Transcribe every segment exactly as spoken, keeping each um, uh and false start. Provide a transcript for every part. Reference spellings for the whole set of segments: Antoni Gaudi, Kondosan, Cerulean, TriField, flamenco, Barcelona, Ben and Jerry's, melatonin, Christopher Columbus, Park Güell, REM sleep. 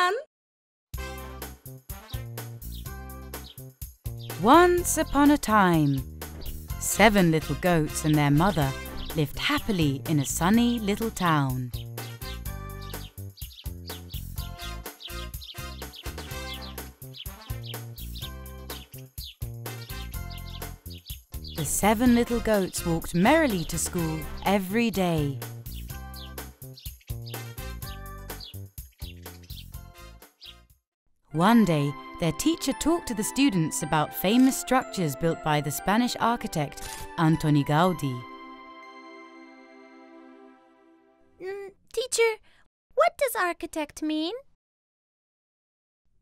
fun! Once upon a time, seven little goats and their mother lived happily in a sunny little town. The seven little goats walked merrily to school every day. One day, their teacher talked to the students about famous structures built by the Spanish architect Antoni Gaudi. Mm, teacher, what does architect mean?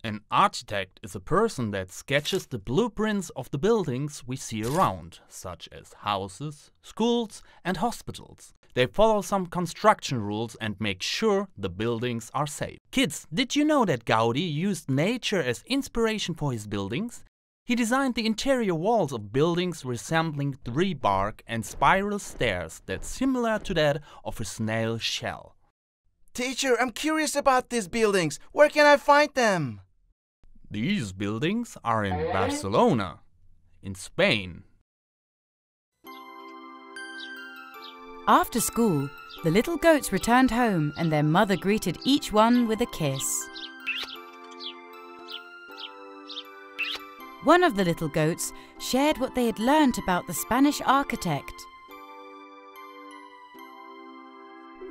An architect is a person that sketches the blueprints of the buildings we see around, such as houses, schools, and hospitals. They follow some construction rules and make sure the buildings are safe. Kids, did you know that Gaudi used nature as inspiration for his buildings? He designed the interior walls of buildings resembling three bark and spiral stairs that's similar to that of a snail shell. Teacher, I'm curious about these buildings. Where can I find them? These buildings are in Barcelona, in Spain. After school, the little goats returned home and their mother greeted each one with a kiss. One of the little goats shared what they had learnt about the Spanish architect.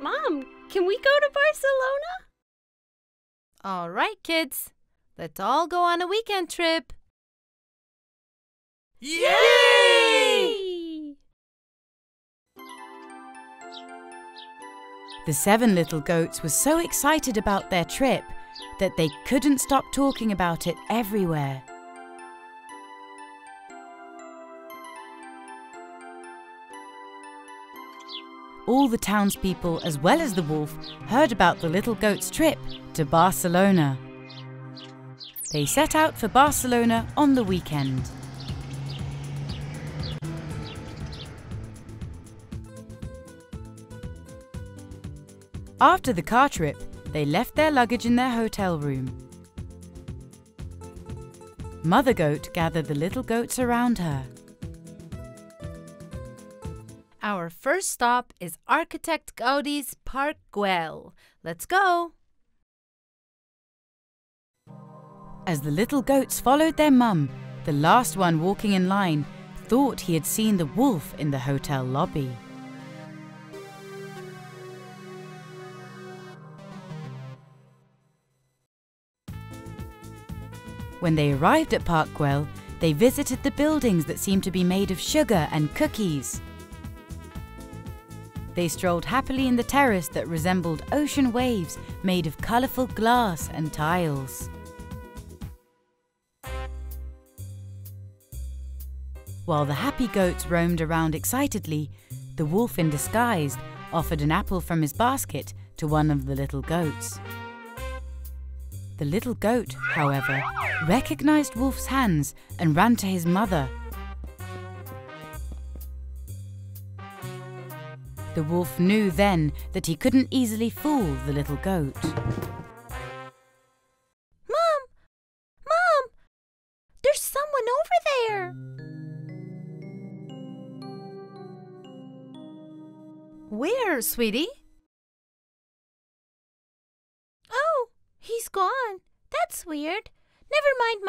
Mom, can we go to Barcelona? All right, kids. Let's all go on a weekend trip. Yay! The seven little goats were so excited about their trip that they couldn't stop talking about it everywhere. All the townspeople, as well as the wolf, heard about the little goat's trip to Barcelona. They set out for Barcelona on the weekend. After the car trip, they left their luggage in their hotel room. Mother Goat gathered the little goats around her. Our first stop is Architect Gaudi's Park Güell. Let's go! As the little goats followed their mum, the last one walking in line thought he had seen the wolf in the hotel lobby. When they arrived at Park Güell, they visited the buildings that seemed to be made of sugar and cookies. They strolled happily in the terrace that resembled ocean waves made of colourful glass and tiles. While the happy goats roamed around excitedly, the wolf in disguise offered an apple from his basket to one of the little goats. The little goat, however, recognized Wolf's hands and ran to his mother. The wolf knew then that he couldn't easily fool the little goat. Mom! Mom! There's someone over there! Where, sweetie? Oh! He's gone. That's weird. Never mind,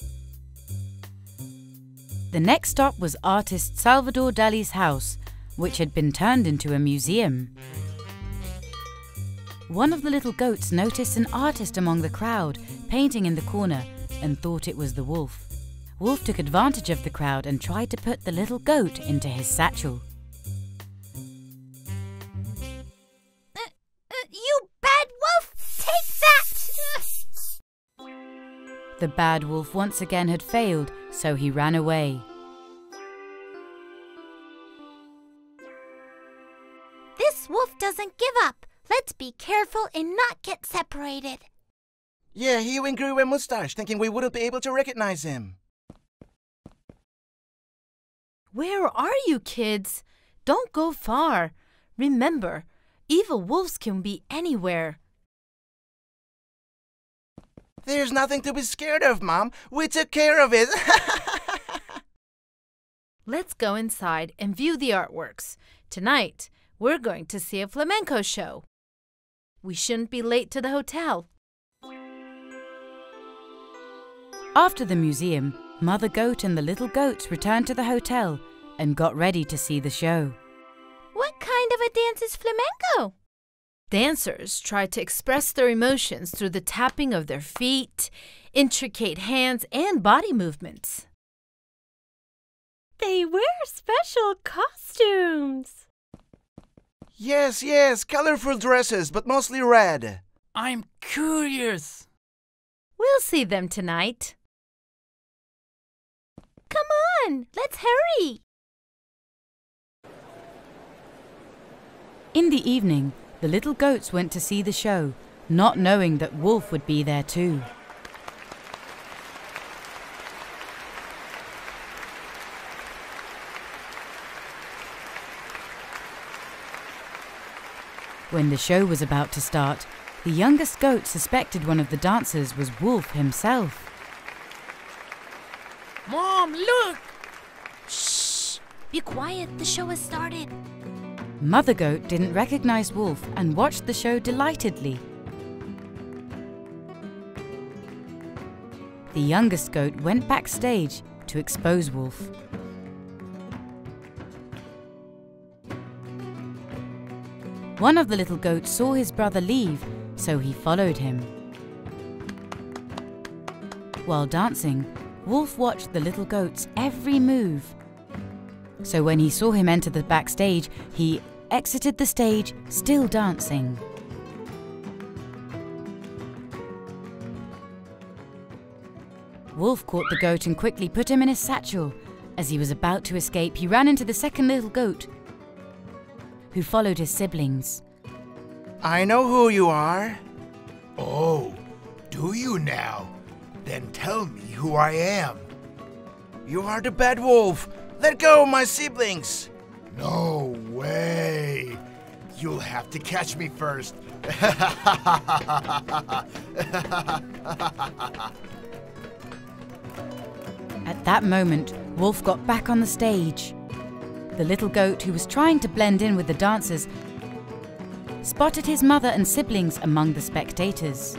Mom. The next stop was artist Salvador Dali's house, which had been turned into a museum. One of the little goats noticed an artist among the crowd painting in the corner and thought it was the wolf. Wolf took advantage of the crowd and tried to put the little goat into his satchel. The bad wolf once again had failed, so he ran away. This wolf doesn't give up. Let's be careful and not get separated. Yeah, he even grew a mustache, thinking we wouldn't be able to recognize him. Where are you, kids? Don't go far. Remember, evil wolves can be anywhere. There's nothing to be scared of, Mom. We took care of it. Let's go inside and view the artworks. Tonight, we're going to see a flamenco show. We shouldn't be late to the hotel. After the museum, Mother Goat and the little goats returned to the hotel and got ready to see the show. What kind of a dance is flamenco? Dancers try to express their emotions through the tapping of their feet, intricate hands, and body movements. They wear special costumes. Yes, yes, colorful dresses, but mostly red. I'm curious. We'll see them tonight. Come on, let's hurry. In the evening, the little goats went to see the show, not knowing that Wolf would be there too. When the show was about to start, the youngest goat suspected one of the dancers was Wolf himself. Mom, look! Shh! Be quiet, the show has started. Mother Goat didn't recognize Wolf and watched the show delightedly. The youngest goat went backstage to expose Wolf. One of the little goats saw his brother leave, so he followed him. While dancing, Wolf watched the little goat's every move. So when he saw him enter the backstage, he exited the stage, still dancing. Wolf caught the goat and quickly put him in his satchel. As he was about to escape, he ran into the second little goat, who followed his siblings. I know who you are. Oh, do you now? Then tell me who I am. You are the bad wolf. Let go of my siblings! No way! You'll have to catch me first! At that moment, Wolf got back on the stage. The little goat, who was trying to blend in with the dancers, spotted his mother and siblings among the spectators.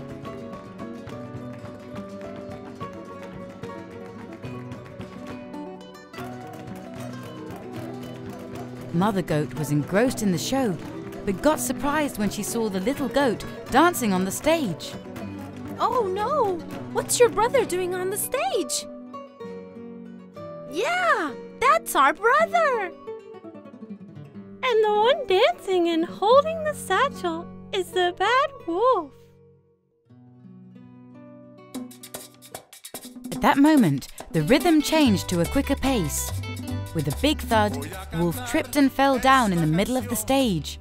Mother Goat was engrossed in the show, but got surprised when she saw the little goat dancing on the stage. Oh no! What's your brother doing on the stage? Yeah, that's our brother! And the one dancing and holding the satchel is the bad wolf. At that moment, the rhythm changed to a quicker pace. With a big thud, Wolf tripped and fell down in the middle of the stage.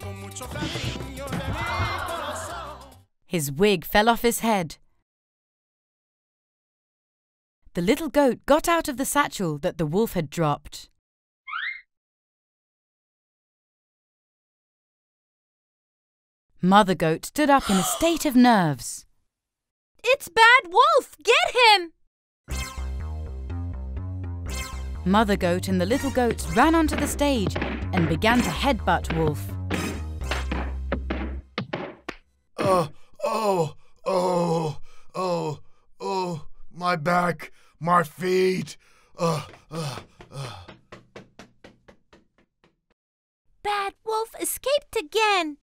His wig fell off his head. The little goat got out of the satchel that the wolf had dropped. Mother Goat stood up in a state of nerves. It's Bad Wolf! Get him! Mother Goat and the little goats ran onto the stage and began to headbutt Wolf. Oh, oh, oh, oh, oh, my back, my feet. Uh, uh, uh. Bad Wolf escaped again.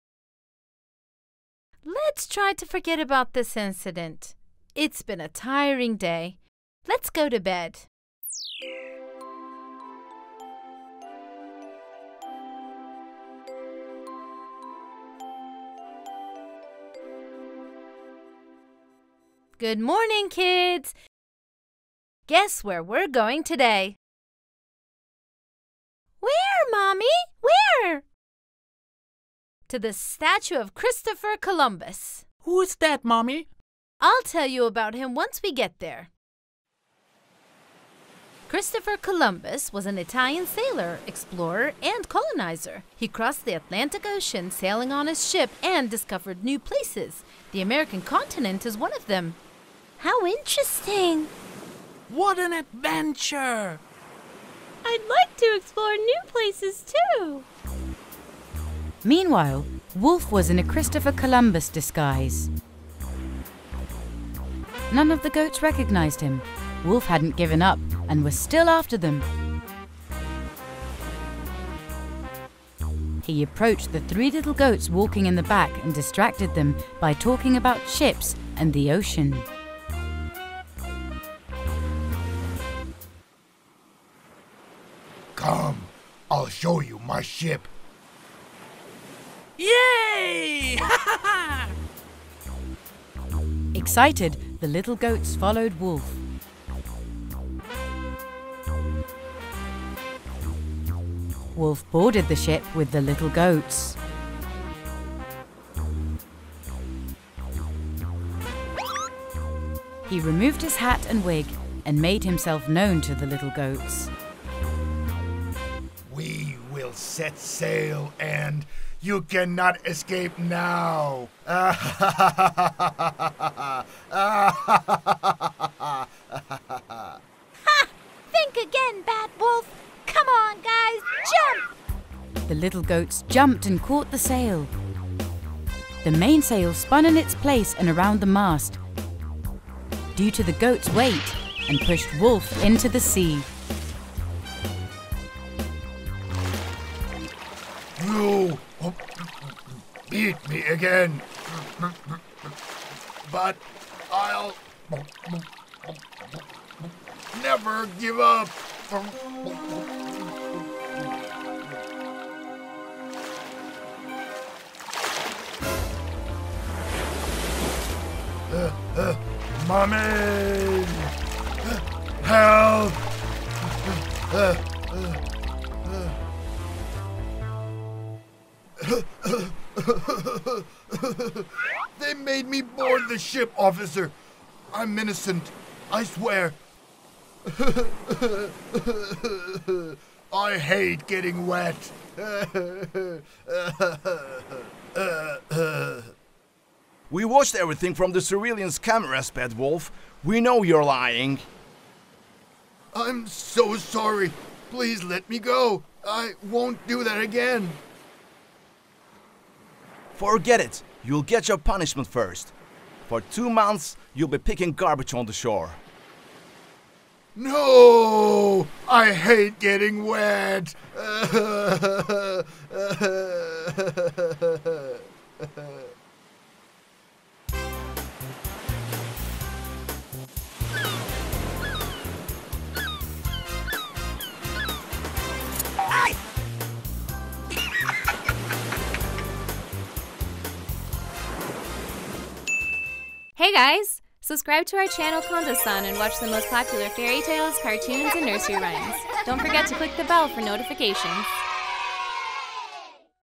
Let's try to forget about this incident. It's been a tiring day. Let's go to bed. Good morning, kids! Guess where we're going today? Where, Mommy? Where? To the statue of Christopher Columbus. Who is that, Mommy? I'll tell you about him once we get there. Christopher Columbus was an Italian sailor, explorer, and colonizer. He crossed the Atlantic Ocean sailing on his ship and discovered new places. The American continent is one of them. How interesting! What an adventure! I'd like to explore new places too! Meanwhile, Wolf was in a Christopher Columbus disguise. None of the goats recognized him. Wolf hadn't given up and was still after them. He approached the three little goats walking in the back and distracted them by talking about ships and the ocean. Come, I'll show you my ship. Yay! Excited, the little goats followed Wolf. Wolf boarded the ship with the little goats. He removed his hat and wig and made himself known to the little goats. We will set sail and you cannot escape now! Ha! Think again, Bad Wolf! Come on, guys, jump! The little goats jumped and caught the sail. The mainsail spun in its place and around the mast. Due to the goats' weight, and pushed Wolf into the sea. You beat me again, but I'll never give up. Uh, uh, mommy, help! Uh, uh, uh. They made me board the ship, officer. I'm innocent, I swear. I hate getting wet. We watched everything from the Cerulean's cameras, Bad Wolf. We know you're lying. I'm so sorry. Please let me go. I won't do that again. Forget it. You'll get your punishment first. For two months, you'll be picking garbage on the shore. No! I hate getting wet! Hey guys! Subscribe to our channel Kondosan and watch the most popular fairy tales, cartoons, and nursery rhymes. Don't forget to click the bell for notifications.